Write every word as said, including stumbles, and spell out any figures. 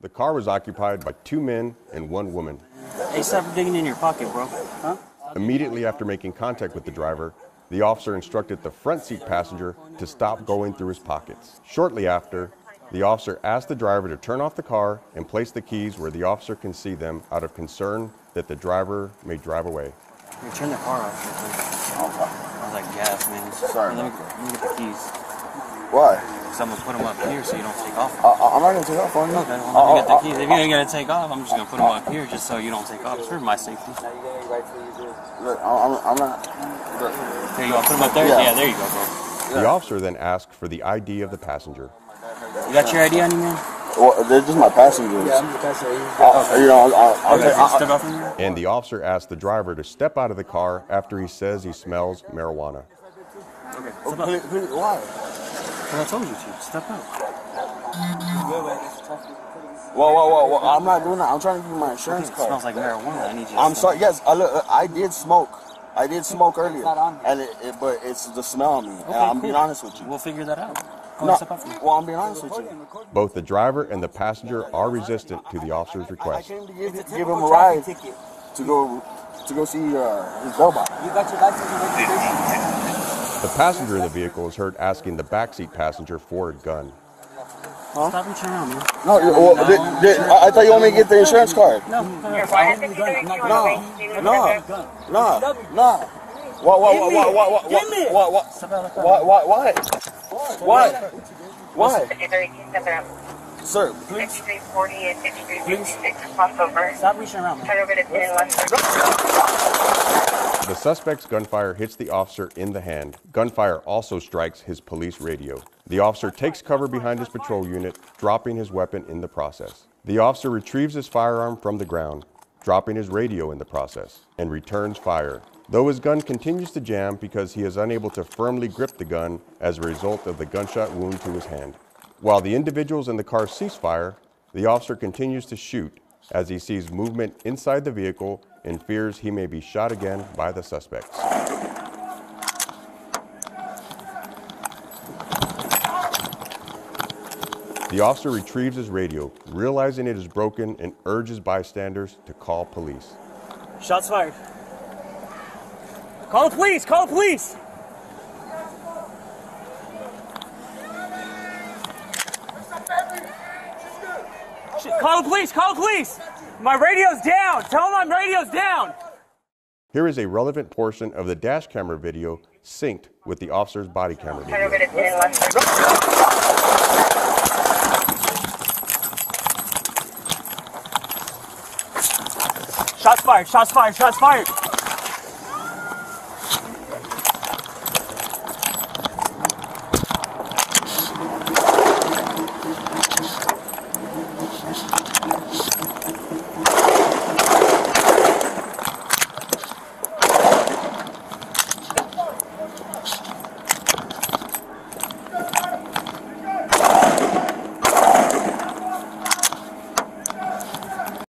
The car was occupied by two men and one woman. Hey, stop digging in your pocket, bro. Huh? Immediately after making contact with the driver, the officer instructed the front seat passenger to stop going through his pockets. Shortly after, the officer asked the driver to turn off the car and place the keys where the officer can see them out of concern that the driver may drive away. Hey, turn the car off. I was like, gas, man. Sorry. Let me, let me get the keys. Why? Someone put them up here so you don't take off. I, I'm not going to take off on you. Okay, well, I'll, you got the keys. I'll, if you ain't going to take off, I'm just going to put them up here just so you don't take off. It's for my safety. Look, I'm, I'm not. Look. There you go. Put them up there? Yeah, yeah, there you go, bro. The officer then asked for the I D of the passenger. You got your I D on you, man? Well, they're just my passengers. Yeah, I'm the passenger. You know, I'll take off. Step out from here. And the officer asked the driver to step out of the car after he says he smells marijuana. Okay. Why? Because I told you to. Step out. Whoa, whoa, whoa, whoa. I'm not doing that. I'm trying to get my insurance card. It smells like marijuana. I need you to I'm stop. Sorry. Yes, I, look, I did smoke. I did smoke earlier. It's not on and it, it, but it's the smell on me. Okay, I'm cool. Being honest with you. We'll figure that out. No, well, I'm being honest with you. Both the driver and the passenger are resistant to the officer's request. I, I, I came to give, give him a ride ticket to go to go see uh, his robot. You got your license registration? The passenger in the vehicle is heard asking the backseat passenger for a gun. Huh? Stop and turn around, man. No, well, no. Did, did, I, I thought you wanted me to get the insurance card. No, no, no, no, no. What, what, what, what, what, what, what, what, what, what, what? Why? Why? fifty-three, sir, please. fifty-three forty and fifty-three fifty-six, cross over. Stop reaching around. Turn over to ten eleven. The suspect's gunfire hits the officer in the hand. Gunfire also strikes his police radio. The officer takes cover behind his patrol unit, dropping his weapon in the process. The officer retrieves his firearm from the ground, dropping his radio in the process, and returns fire. Though his gun continues to jam because he is unable to firmly grip the gun as a result of the gunshot wound to his hand. While the individuals in the car cease fire, the officer continues to shoot as he sees movement inside the vehicle and fears he may be shot again by the suspects. The officer retrieves his radio, realizing it is broken, and urges bystanders to call police. Shots fired. Call the police! Call the police! Shit, call the police! Call the police! My radio's down! Tell them my radio's down! Here is a relevant portion of the dash camera video synced with the officer's body camera video. Shots fired! Shots fired! Shots fired!